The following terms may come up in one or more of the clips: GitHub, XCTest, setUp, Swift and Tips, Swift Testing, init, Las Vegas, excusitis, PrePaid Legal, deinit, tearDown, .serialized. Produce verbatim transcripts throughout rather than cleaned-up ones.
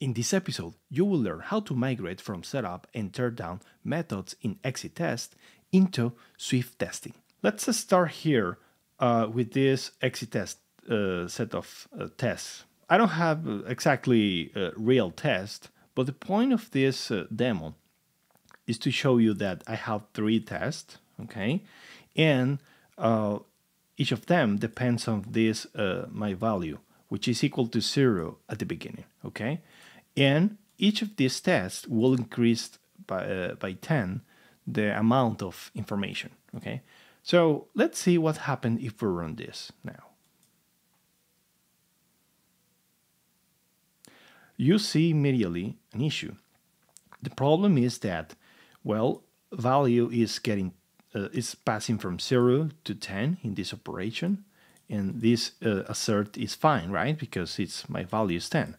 In this episode, you will learn how to migrate from setup and teardown methods in XCTest into Swift testing. Let's start here uh, with this XCTest uh, set of uh, tests. I don't have exactly uh, real tests, but the point of this uh, demo is to show you that I have three tests, okay, and uh, each of them depends on this uh, my value, which is equal to zero at the beginning, okay. And each of these tests will increase by, uh, by ten the amount of information, okay? So let's see what happens if we run this now. You see immediately an issue. The problem is that, well, value is getting, uh, is passing from zero to ten in this operation. And this uh, assert is fine, right? Because it's my value is ten.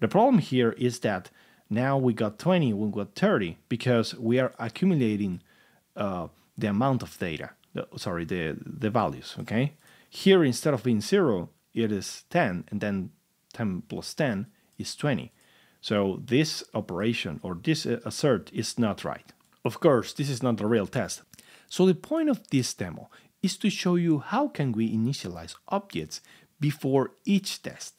The problem here is that now we got twenty, we got thirty, because we are accumulating uh, the amount of data. The, sorry, the the values. Okay. Here instead of being zero, it is ten, and then ten plus ten is twenty. So this operation or this uh, assert is not right. Of course, this is not a real test. So the point of this demo is to show you how can we initialize objects before each test,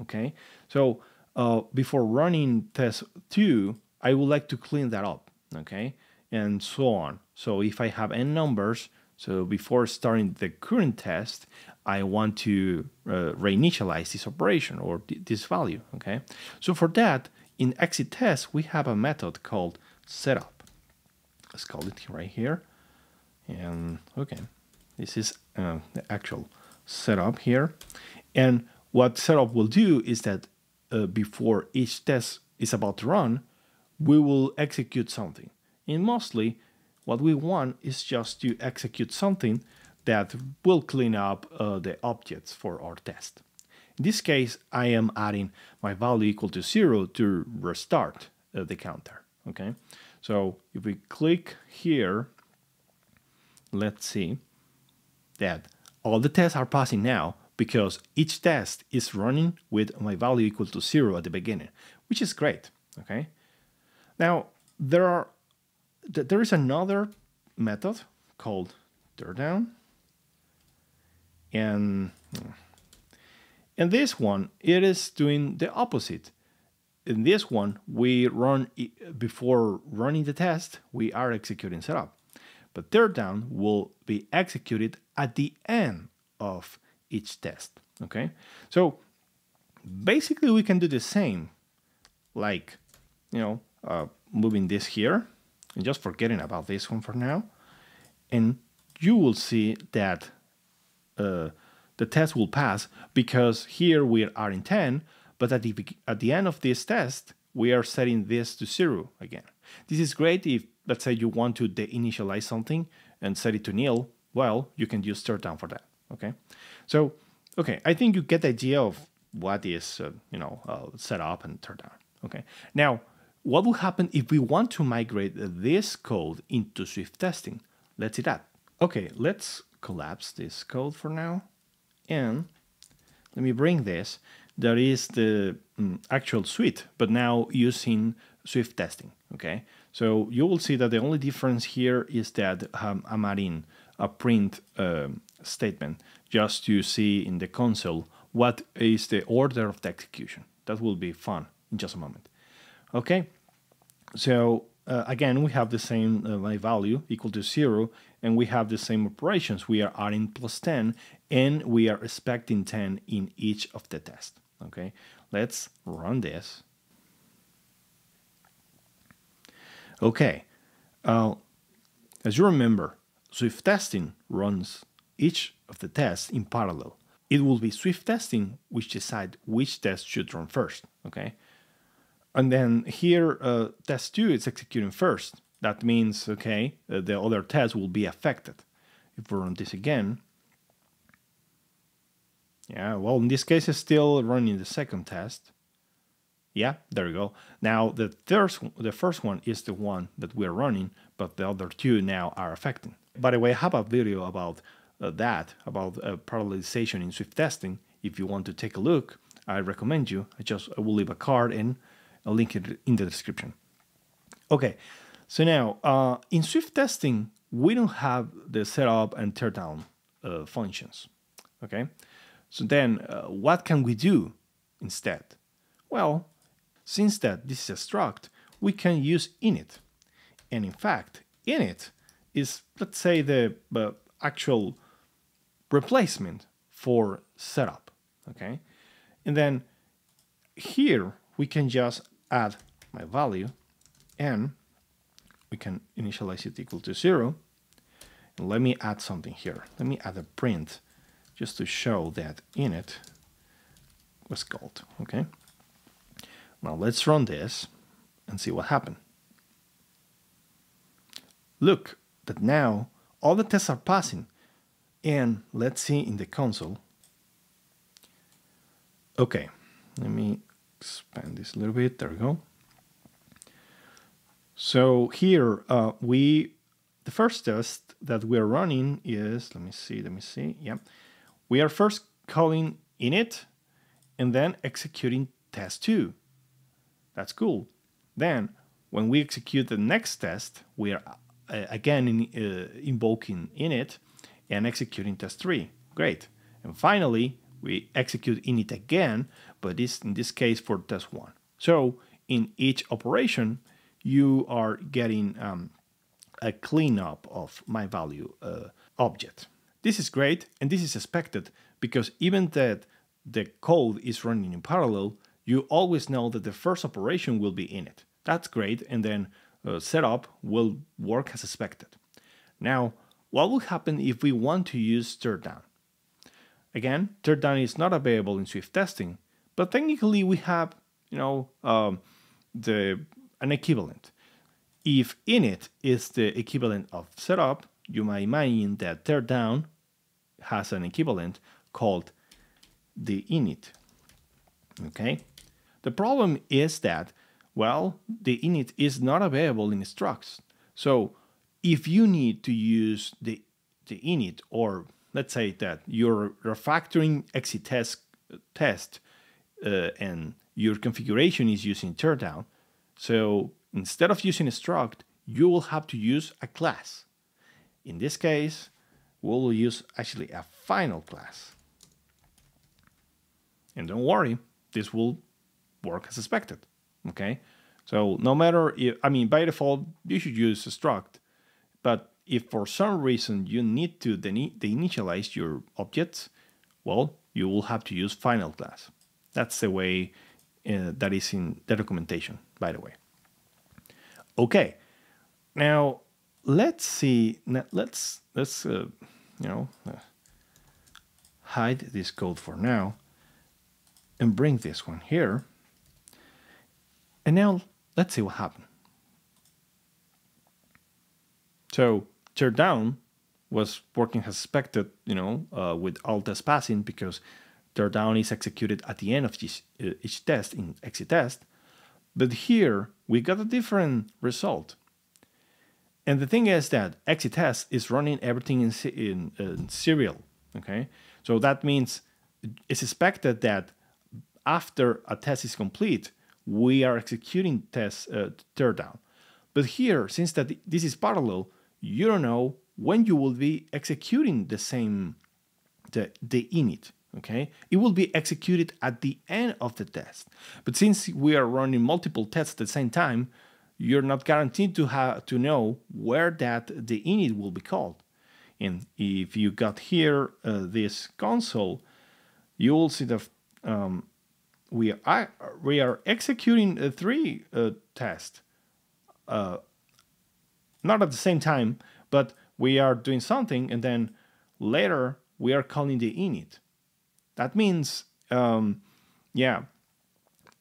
okay? So uh, before running test two, I would like to clean that up, okay? And so on. So if I have n numbers, so before starting the current test, I want to uh, reinitialize this operation or th this value, okay? So for that, in XCTest, we have a method called setUp. Let's call it right here, and okay. This is uh, the actual setup here. And what setup will do is that uh, before each test is about to run, we will execute something. And mostly what we want is just to execute something that will clean up uh, the objects for our test. In this case, I am adding my value equal to zero to restart uh, the counter, okay? So if we click here, let's see. That all the tests are passing now because each test is running with my value equal to zero at the beginning, which is great, okay? Now, there are th there is another method called tearDown, and, and this one, it is doing the opposite. In this one, we run, before running the test, we are executing setup. But teardown will be executed at the end of each test, okay? So basically we can do the same, like, you know, uh, moving this here and just forgetting about this one for now. And you will see that uh, the test will pass because here we are in ten, but at the, at the end of this test, we are setting this to zero again. This is great if, let's say, you want to deinitialize something and set it to nil. Well, you can use teardown for that, okay? So, okay, I think you get the idea of what is, uh, you know, uh, setup and teardown, okay? Now, what will happen if we want to migrate this code into Swift testing? Let's see that. Okay, let's collapse this code for now. And let me bring this. That is the um, actual suite, but now using Swift testing, okay? So you will see that the only difference here is that um, I'm adding a print um, statement just to see in the console what is the order of the execution. That will be fun in just a moment, okay? So uh, again, we have the same uh, my value equal to zero, and we have the same operations. We are adding plus ten, and we are expecting ten in each of the tests. Okay, let's run this. Okay, uh, as you remember, Swift testing runs each of the tests in parallel. It will be Swift testing which decides which test should run first, okay? And then here, uh, test two is executing first. That means, okay, uh, the other tests will be affected. If we run this again, yeah, well, in this case, it's still running the second test. Yeah, there you go. Now, the, third, the first one is the one that we're running, but the other two now are affecting. By the way, I have a video about uh, that, about uh, parallelization in Swift testing. If you want to take a look, I recommend you. I just I will leave a card in I'll link it in the description. Okay, so now uh, in Swift testing, we don't have the setup and teardown uh, functions. Okay, so then uh, what can we do instead? Well, since that this is a struct, we can use init. And in fact, init is, let's say, the uh, actual replacement for setup. Okay, and then here we can just add my value and we can initialize it equal to zero. And let me add something here. Let me add a print just to show that init was called. Okay. Now let's run this and see what happened. Look that now all the tests are passing. And let's see in the console. Okay, let me expand this a little bit. There we go. So here uh, we, the first test that we are running is, let me see, let me see. Yeah, we are first calling init and then executing test two. That's cool. Then when we execute the next test, we are uh, again in, uh, invoking init and executing test three. Great. And finally, we execute init again, but this in this case for test one. So in each operation, you are getting um, a cleanup of my value uh, object. This is great, and this is expected because even that the code is running in parallel, you always know that the first operation will be init. That's great, and then uh, setup will work as expected. Now, what will happen if we want to use teardown? Again, teardown is not available in Swift testing, but technically we have, you know, um, the an equivalent. If init is the equivalent of setup, you might imagine that teardown has an equivalent called deinit. Okay? The problem is that, well, the init is not available in structs. So if you need to use the, the init, or let's say that you're refactoring XCTest test uh, and your configuration is using teardown, so instead of using a struct, you will have to use a class. In this case, we'll use actually a final class. And don't worry, this will work as expected, okay? So no matter if, I mean, by default, you should use a struct, but if for some reason you need to deinitialize your objects, well, you will have to use final class. That's the way uh, that is in the documentation, by the way. Okay, now let's see. Let's let's uh, you know uh, hide this code for now and bring this one here. And now let's see what happened. So teardown was working as expected, you know, uh, with all tests passing because teardown is executed at the end of each, uh, each test in XCTest. But here we got a different result. And the thing is that XCTest is running everything in, in, in serial, okay? So that means it's expected that after a test is complete, we are executing test uh, teardown. But here, since that this is parallel, you don't know when you will be executing the same, the, the init. Okay, it will be executed at the end of the test. But since we are running multiple tests at the same time, you're not guaranteed to have to know where that the init will be called. And if you got here uh, this console, you will see that um, we are we are executing uh, three uh, tests, uh, not at the same time, but we are doing something, and then later we are calling the init. That means, um, yeah,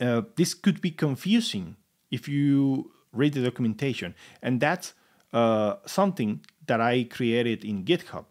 uh, this could be confusing if you read the documentation. And that's uh, something that I created in GitHub.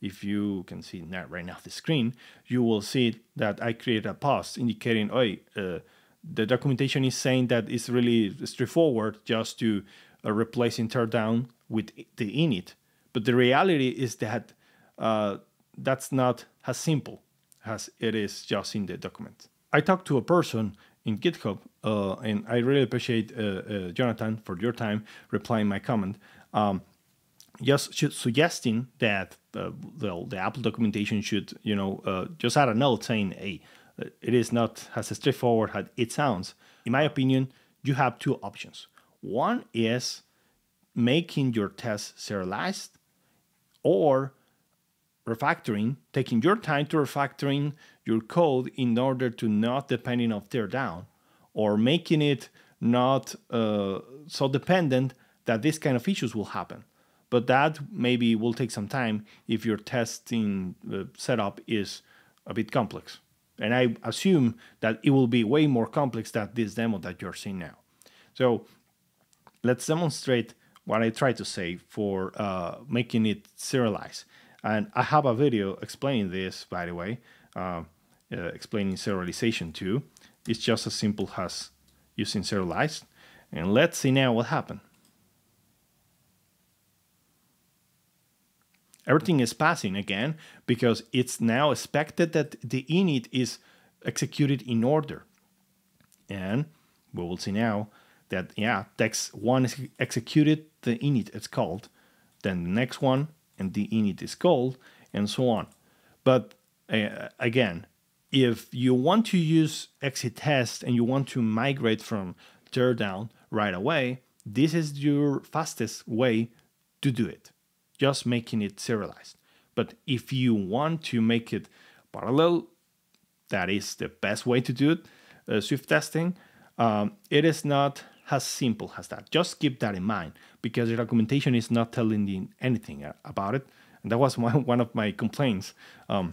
If you can see that right now the screen, you will see that I created a post indicating, oh, uh, the documentation is saying that it's really straightforward just to uh, replace teardown with the init. But the reality is that uh, that's not as simple as it is just in the document. I talked to a person in GitHub, uh, and I really appreciate uh, uh, Jonathan for your time replying my comment. Um, just suggesting that the, the, the Apple documentation should, you know, uh, just add a note saying, hey, it is not as straightforward as it sounds. In my opinion, you have two options. One is making your tests serialized, or refactoring, taking your time to refactoring your code in order to not depending on teardown, or making it not uh, so dependent that this kind of issues will happen. But that maybe will take some time if your testing uh, setup is a bit complex. And I assume that it will be way more complex than this demo that you're seeing now. So let's demonstrate what I try to say for uh, making it serialized. And I have a video explaining this, by the way, uh, uh, explaining serialization too. It's just as simple as using serialized. And let's see now what happened. Everything is passing again because it's now expected that the init is executed in order. And we will see now that, yeah, text one is executed, the init is called, then the next one, and the init is called, and so on. But uh, again, if you want to use XCTest and you want to migrate from teardown right away, this is your fastest way to do it, just making it serialized. But if you want to make it parallel, that is the best way to do it, uh, Swift testing, um, it is not as simple as that. Just keep that in mind, because the documentation is not telling you anything about it. And that was my, one of my complaints um,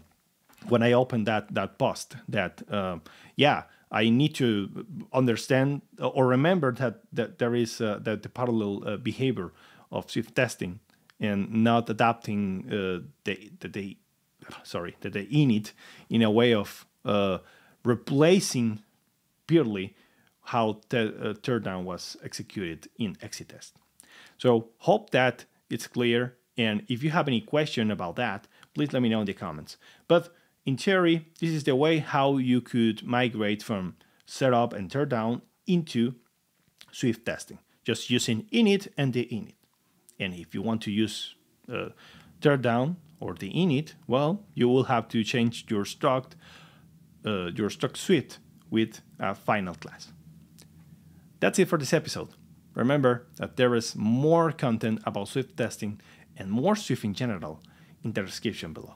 when I opened that, that post, that, uh, yeah, I need to understand or remember that, that there is uh, that the parallel uh, behavior of Swift testing, and not adapting uh, the, the, the, sorry, the, the init in a way of uh, replacing purely how te uh, teardown was executed in XCTest. So hope that it's clear. And if you have any question about that, please let me know in the comments. But in theory, this is the way how you could migrate from setup and teardown into Swift testing, just using init and the init. And if you want to use uh, teardown or the init, well, you will have to change your struct, uh, your struct suite with a final class. That's it for this episode. Remember that there is more content about Swift testing and more Swift in general in the description below.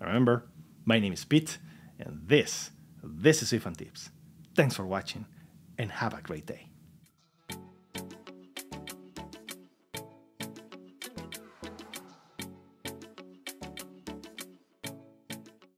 Remember, my name is Pete, and this, this is Swift and Tips. Thanks for watching, and have a great day.